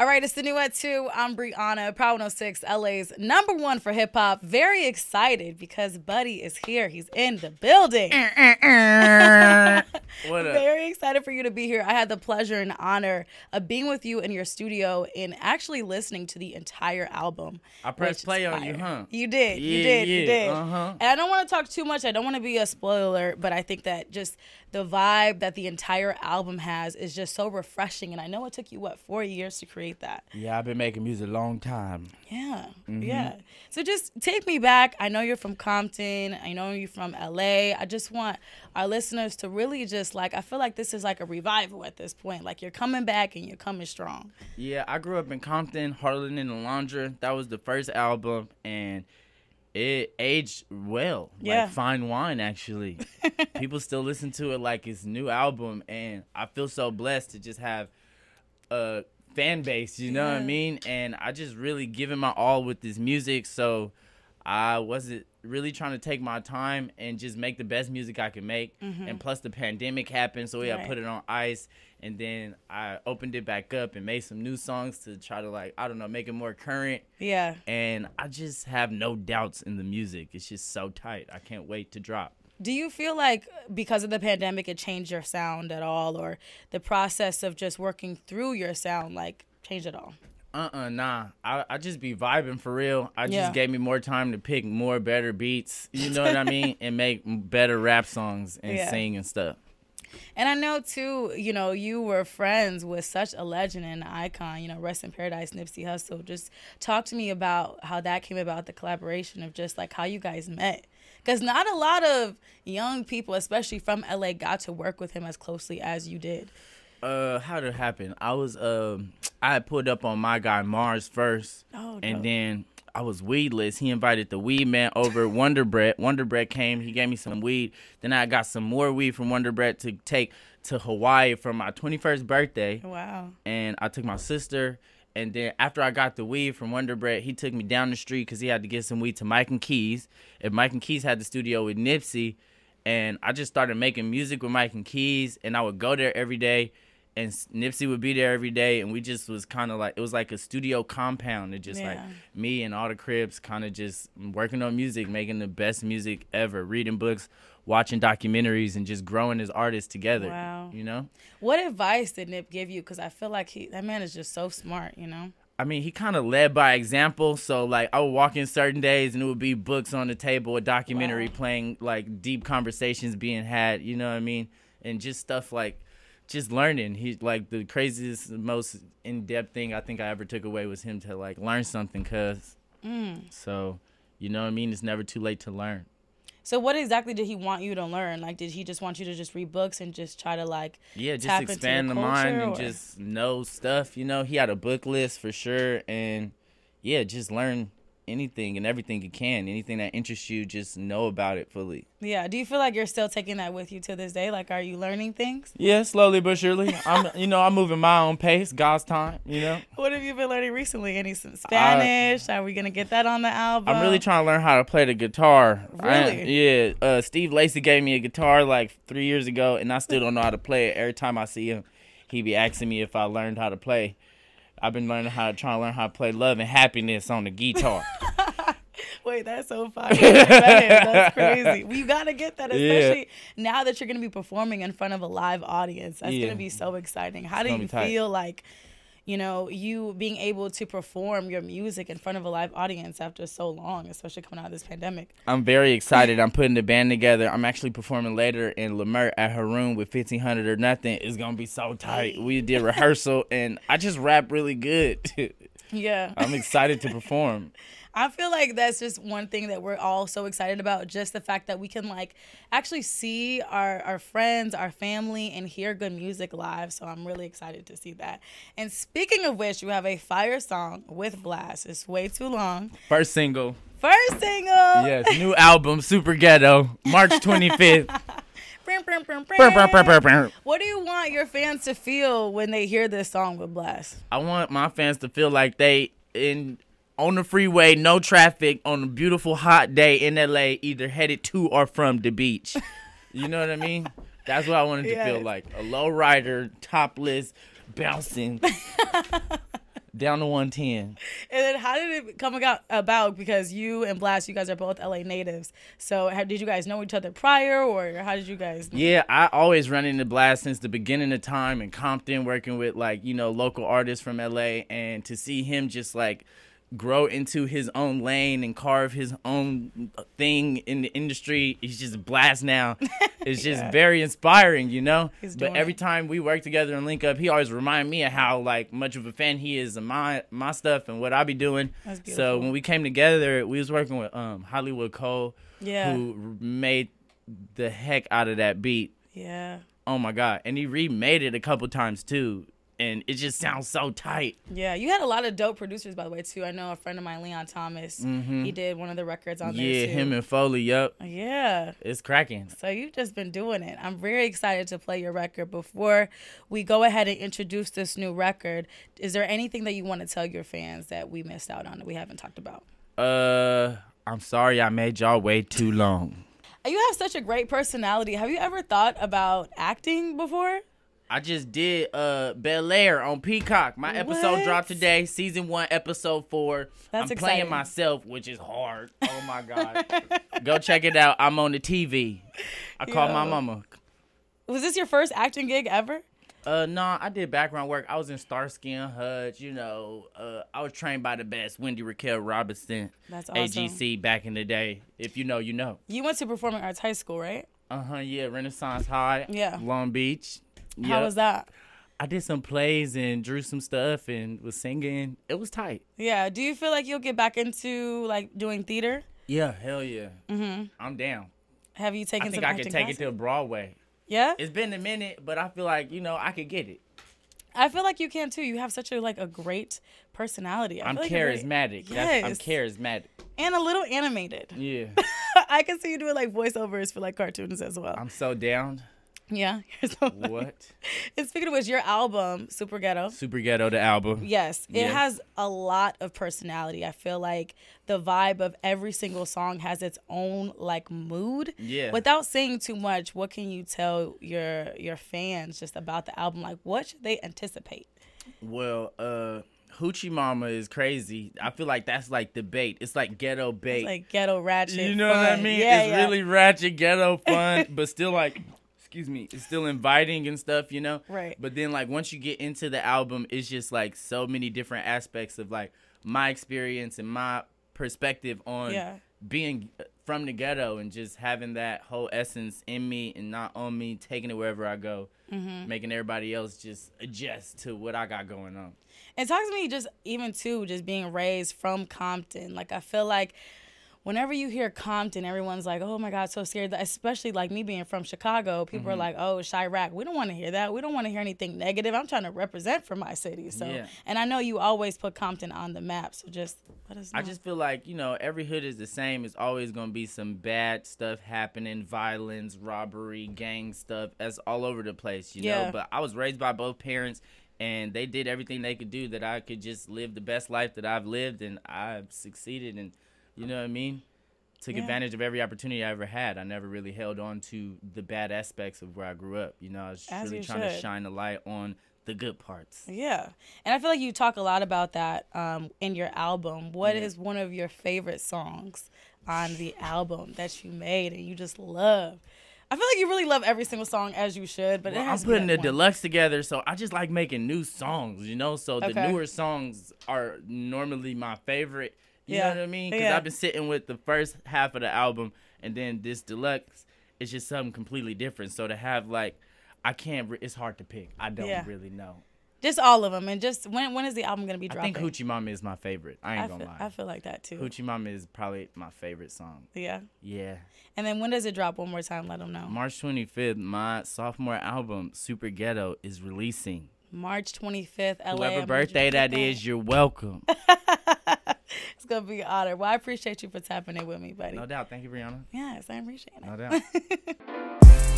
All right, it's the new at 2. I'm Brianna, Pro 106, LA's #1 for hip hop. Very excited because Buddy is here. He's in the building. What up? Very excited for you to be here. I had the pleasure and honor of being with you in your studio and actually listening to the entire album. I pressed play on you, huh? You did. Yeah, you did. Uh-huh. And I don't want to talk too much. I don't want to be a spoiler, but I think that just the vibe that the entire album has is just so refreshing. And I know it took you, what, 4 years to create that? Yeah, I've been making music a long time. Yeah, yeah. So just take me back. I know you're from Compton. I know you're from LA. I just want our listeners to really just, like, I feel like this is like a revival at this point. Like, you're coming back and you're coming strong. Yeah, I grew up in Compton, Harlan and Alondra. That was the first album, and it aged well, like fine wine, actually. People still listen to it like it's a new album, and I feel so blessed to just have a fan base, you know what I mean? And I just really giving my all with this music, so I wasn't really trying to take my time and just make the best music I could make. And plus the pandemic happened, so I put it on ice, and then I opened it back up and made some new songs to try to, like, I don't know, make it more current. Yeah. And I just have no doubts in the music. It's just so tight. I can't wait to drop. Do you feel like because of the pandemic it changed your sound at all, or the process of just working through your sound, like, changed at all? Nah. I just be vibing for real. I just gave me more time to pick more better beats, you know what I mean, and make better rap songs and sing and stuff. And I know, too, you know, you were friends with such a legend and an icon, you know, rest in paradise, Nipsey Hussle. Just talk to me about how that came about, the collaboration of just, like, how you guys met. Because not a lot of young people, especially from L.A., got to work with him as closely as you did. How did it happen? I was, I had pulled up on my guy Mars first, and then I was weedless. He invited the weed man over, Wonder Bread. Wonder Bread came. He gave me some weed. Then I got some more weed from Wonder Bread to take to Hawaii for my 21st birthday. Wow. And I took my sister. And then after I got the weed from Wonder Bread, he took me down the street because he had to get some weed to Mike and Keys. And Mike and Keys had the studio with Nipsey. And I just started making music with Mike and Keys. And I would go there every day. And Nipsey would be there every day, and we just was kind of like, it was like a studio compound. It just like me and all the Crips kind of just working on music, making the best music ever, reading books, watching documentaries, and just growing as artists together. Wow. You know? What advice did Nip give you? Because I feel like that man is just so smart, you know? I mean, he kind of led by example. So, like, I would walk in certain days, and it would be books on the table, a documentary playing, like, deep conversations being had, you know what I mean? And just stuff like, just learning. He, like, the craziest, most in-depth thing I think I ever took away was him to, like, learn something, cuz. So, you know what I mean? It's never too late to learn. So what exactly did he want you to learn? Like, did he just want you to just read books and just try to, like, just expand the mind and just know stuff, you know? He had a book list for sure, and, yeah, just learn anything and everything you can. Anything that interests you, just know about it fully. Yeah. Do you feel like you're still taking that with you to this day? Like, are you learning things? Yeah, slowly but surely. I'm moving my own pace, God's time, you know? What have you been learning recently? Any Spanish? Are we going to get that on the album? I'm really trying to learn how to play the guitar. Really? Yeah. Steve Lacy gave me a guitar like 3 years ago, and I still don't know how to play it. Every time I see him, he be asking me if I learned how to play. I've been learning how to play Love and Happiness on the guitar. Wait, that's so fire. That's crazy. Well, you got to get that, especially now that you're going to be performing in front of a live audience. That's going to be so exciting. How do you feel like, you know, you being able to perform your music in front of a live audience after so long, especially coming out of this pandemic? I'm very excited. I'm putting the band together. I'm actually performing later in Lemert at her room with 1500 or nothing. It's going to be so tight. We did rehearsal, and I just rap really good. Yeah. I'm excited to perform. I feel like that's just one thing that we're all so excited about, just the fact that we can, like, actually see our friends, our family, and hear good music live. So I'm really excited to see that. And speaking of which, you have a fire song with Blxst. It's Way Too Long. First single. First single. Yes, new album, Super Ghetto, March 25th. What do you want your fans to feel when they hear this song with Blxst? I want my fans to feel like they on the freeway, no traffic, on a beautiful hot day in LA, either headed to or from the beach. You know what I mean? That's what I wanted to feel like. A low rider, topless, bouncing. down to 110. And then how did it come about? Because you and Blxst, you guys are both LA natives. So did you guys know each other prior, or how did you guys know? Yeah, I always run into Blxst since the beginning of time in Compton, working with, like, you know, local artists from LA, and to see him just like grow into his own lane and carve his own thing in the industry. He's just Blxst now. It's just very inspiring, you know? But every time we work together and link up, he always reminds me of how, like, much of a fan he is of my stuff and what I be doing. So when we came together, we was working with Hollywood Cole, who made the heck out of that beat. Yeah. Oh, my God. And he remade it a couple times, too. And it just sounds so tight. Yeah, you had a lot of dope producers, by the way, too. I know a friend of mine, Leon Thomas, he did one of the records on there, too. Yeah, him and Foley, up. Yeah. It's cracking. So you've just been doing it. I'm very excited to play your record. Before we go ahead and introduce this new record, is there anything that you want to tell your fans that we missed out on that we haven't talked about? I'm sorry I made y'all wait too long. You have such a great personality. Have you ever thought about acting before? I just did Bel Air on Peacock. My episode dropped today, season 1, episode 4. That's exciting. I'm playing myself, which is hard. Oh, my God. Go check it out. I'm on the TV. I called my mama. Was this your first acting gig ever? No, I did background work. I was in Starsky and Hutch, you know. I was trained by the best, Wendy Raquel Robinson. That's awesome. AGC back in the day. If you know, you know. You went to performing arts high school, right? Uh-huh, yeah. Renaissance High. Yeah. Long Beach. How was that? I did some plays and drew some stuff and was singing. It was tight. Yeah. Do you feel like you'll get back into, like, doing theater? Yeah. Hell yeah. I'm down. Have you taken some acting classes? I think I could take it to Broadway. Yeah? It's been a minute, but I feel like, you know, I could get it. I feel like you can, too. You have such a, like, a great personality. I'm charismatic. Yes. I'm charismatic. And a little animated. Yeah. I can see you doing, like, voiceovers for, like, cartoons as well. I'm so down. Yeah. And speaking of which, your album, Super Ghetto. Super Ghetto, the album. Yes. It has a lot of personality. I feel like the vibe of every single song has its own, like, mood. Yeah. Without saying too much, what can you tell your fans just about the album? Like, what should they anticipate? Well, Hoochie Mama is crazy. I feel like that's like the bait. It's like ghetto bait. It's like ghetto ratchet. You know what I mean? Yeah, it's really ratchet, ghetto fun, but still, like... Excuse me, it's still inviting and stuff, you know? Right. But then, like, once you get into the album, it's just, like, so many different aspects of, like, my experience and my perspective on being from the ghetto and just having that whole essence in me and not on me, taking it wherever I go, making everybody else just adjust to what I got going on. And talk to me just even, too, just being raised from Compton. Like, I feel like... Whenever you hear Compton, everyone's like, oh, my God, so scared. Especially, like, me being from Chicago, people are like, oh, Chirac. We don't want to hear that. We don't want to hear anything negative. I'm trying to represent for my city. So, and I know you always put Compton on the map, so just let us know. I just feel like, you know, every hood is the same. It's always going to be some bad stuff happening, violence, robbery, gang stuff. That's all over the place, you know. But I was raised by both parents, and they did everything they could do that I could just live the best life that I've lived, and I've succeeded in. You know what I mean? Took advantage of every opportunity I ever had. I never really held on to the bad aspects of where I grew up. You know, I was really trying to shine a light on the good parts. Yeah. And I feel like you talk a lot about that in your album. What is one of your favorite songs on the album that you made and you just love? I feel like you really love every single song, as you should. But well, I'm putting the deluxe together, so I just like making new songs, you know? So the newer songs are normally my favorite. You know what I mean? Because I've been sitting with the first half of the album, and then this deluxe is just something completely different. So to have, like, I can't, it's hard to pick. I don't really know. Just all of them. And just, when is the album going to be dropping? I think Hoochie Mama is my favorite. I ain't going to lie. I feel like that, too. Hoochie Mama is probably my favorite song. Yeah? Yeah. And then when does it drop one more time? Let them know. March 25th, my sophomore album, Super Ghetto, is releasing. March 25th, LA. Whoever birthday that is, you're welcome. It's going to be an honor. Well, I appreciate you for tapping in with me, buddy. No doubt. Thank you, Brianna. Yes, I appreciate it. No doubt.